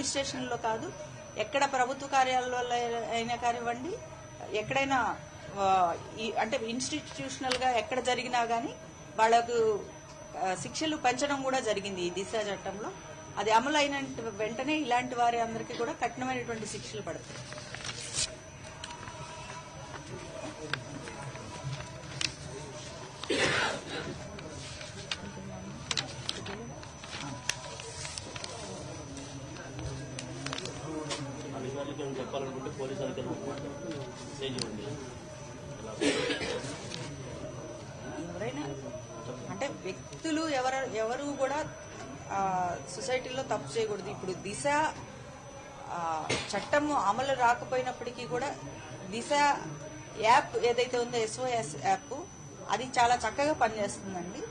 Police స్టేషన్లో కాదు, ఎక్కడ ప్రభుత్వ కార్యాలయాల్లో అయినా కానివ్వండి, ఎక్కడైనా అంటే ఇన్స్టిట్యూషనల్ గా ఎక్కడ జరిగినా గానీ వాళ్లకు శిక్షలు పెంచడం కూడా జరిగింది ఈ దిశ చట్టంలో. అది అమలు అయిన వెంటనే ఇలాంటి వారి అందరికీ కూడా కఠినమైనటువంటి శిక్షలు పడతాయి. చెప్పాలనుకుంటే పోలీసు ఎవరైనా అంటే వ్యక్తులు ఎవరు కూడా సొసైటీలో తప్పు చేయకూడదు. ఇప్పుడు దిశ చట్టము అమలు రాకపోయినప్పటికీ కూడా దిశ యాప్ ఏదైతే ఉందో SOS యాప్ అది చాలా చక్కగా పనిచేస్తుందండి.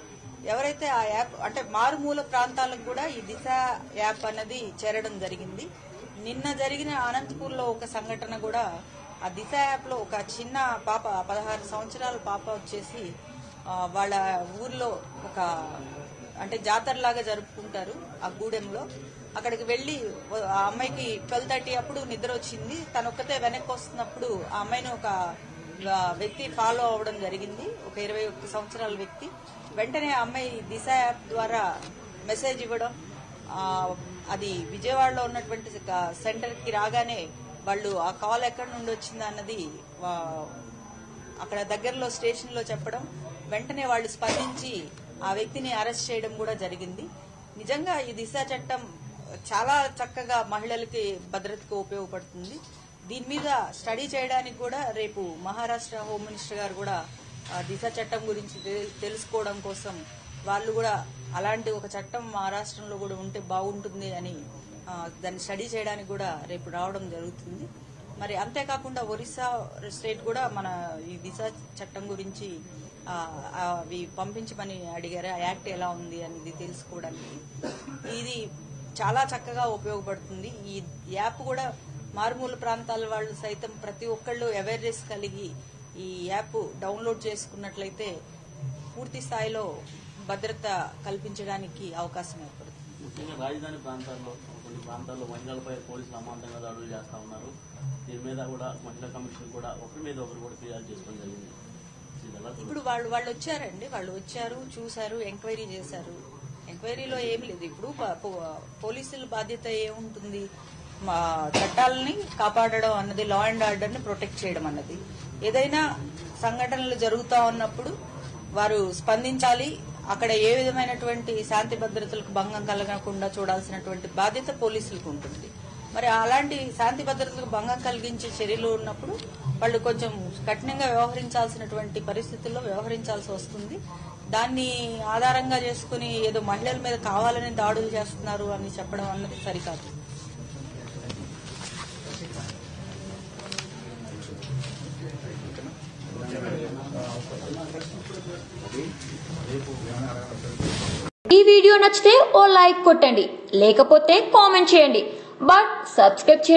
ఎవరైతే ఆ యాప్ అంటే మారుమూల ప్రాంతాలకు కూడా ఈ దిశ యాప్ అనేది చేరడం జరిగింది. నిన్న జరిగిన అనంతపూర్లో ఒక సంఘటన కూడా ఆ దిశ యాప్లో ఒక చిన్న పాప 16 సంవత్సరాల పాప వచ్చేసి వాళ్ళ ఊర్లో ఒక అంటే జాతరలాగా జరుపుకుంటారు ఆ గూడెంలో, అక్కడికి వెళ్లి ఆ అమ్మాయికి 12:30 అప్పుడు నిద్ర వచ్చింది. తను ఒక్కతే వెనక్కి వస్తున్నప్పుడు ఆ అమ్మాయిని ఒక వ్యక్తి ఫాలో అవడం జరిగింది, ఒక 21 సంవత్సరాల వ్యక్తి. వెంటనే ఆ అమ్మాయి దిశ యాప్ ద్వారా మెసేజ్ ఇవ్వడం, అది విజయవాడలో ఉన్నటువంటి సెంటర్కి రాగానే వాళ్ళు ఆ కాల్ ఎక్కడి నుండి వచ్చింది అన్నది అక్కడ దగ్గరలో స్టేషన్లో చెప్పడం, వెంటనే వాళ్ళు స్పందించి ఆ వ్యక్తిని అరెస్ట్ చేయడం కూడా జరిగింది. నిజంగా ఈ దిశా చట్టం చాలా చక్కగా మహిళలకి భద్రతకు ఉపయోగపడుతుంది. దీని మీద స్టడీ చేయడానికి కూడా రేపు మహారాష్ట్ర హోమ్ మినిస్టర్ గారు కూడా దిశా చట్టం గురించి తెలుసుకోవడం కోసం వాళ్ళు కూడా అలాంటి ఒక చట్టం మా రాష్ట్రంలో కూడా ఉంటే బాగుంటుంది అని దాన్ని స్టడీ చేయడానికి కూడా రేపు రావడం జరుగుతుంది. మరి అంతేకాకుండా ఒరిస్సా స్టేట్ కూడా మన ఈ దిశ చట్టం గురించి అవి పంపించమని అడిగారు, ఆ యాక్ట్ ఎలా ఉంది అనేది తెలుసుకోవడానికి. ఇది చాలా చక్కగా ఉపయోగపడుతుంది. ఈ యాప్ కూడా మారుమూల ప్రాంతాల వాళ్ళు సైతం ప్రతి ఒక్కళ్ళు అవేర్నెస్ కలిగి ఈ యాప్ డౌన్లోడ్ చేసుకున్నట్లయితే పూర్తి స్థాయిలో భద్రత కల్పించడానికి అవకాశం ఏర్పడుతుంది. ముఖ్యంగా రాజధాని ప్రాంతాల్లో కొన్ని ప్రాంతాల్లో మహిళలపై పోలీసులు అమాంతంగా దాడులు చేస్తా ఉన్నారు. దీని మీద కూడా మహిళా కమిషన్ కూడా ఒకరి మీద ఒకరు కూడా ఫిర్యాదు చేసుకోవడం జరిగింది. ఇప్పుడు వాళ్ళు వచ్చారండి, వాళ్ళు వచ్చారు, చూశారు, ఎంక్వైరీ చేశారు. ఎంక్వైరీలో ఏం లేదు. ఇప్పుడు పోలీసుల బాధ్యత ఏముంటుంది? మా చట్టాలని కాపాడడం అన్నది, లా అండ్ ఆర్డర్ని ప్రొటెక్ట్ చేయడం అన్నది. ఏదైనా సంఘటనలు జరుగుతూ ఉన్నప్పుడు వారు స్పందించాలి. అక్కడ ఏ విధమైనటువంటి శాంతి భద్రతలకు భంగం కలగకుండా చూడాల్సినటువంటి బాధ్యత పోలీసులకు ఉంటుంది. మరి అలాంటి శాంతి భద్రతలకు భంగం కలిగించే చర్యలు ఉన్నప్పుడు వాళ్ళు కొంచెం కఠినంగా వ్యవహరించాల్సినటువంటి పరిస్థితుల్లో వ్యవహరించాల్సి వస్తుంది. దాన్ని ఆధారంగా చేసుకుని ఏదో మహిళల మీద కావాలని దాడులు చేస్తున్నారు అని చెప్పడం అన్నది సరికాదు. ఈ వీడియో నచ్చితే ఓ లైక్ కొట్టండి, లేకపోతే కామెంట్ చేయండి, బట్ సబ్స్క్రైబ్ చేయండి.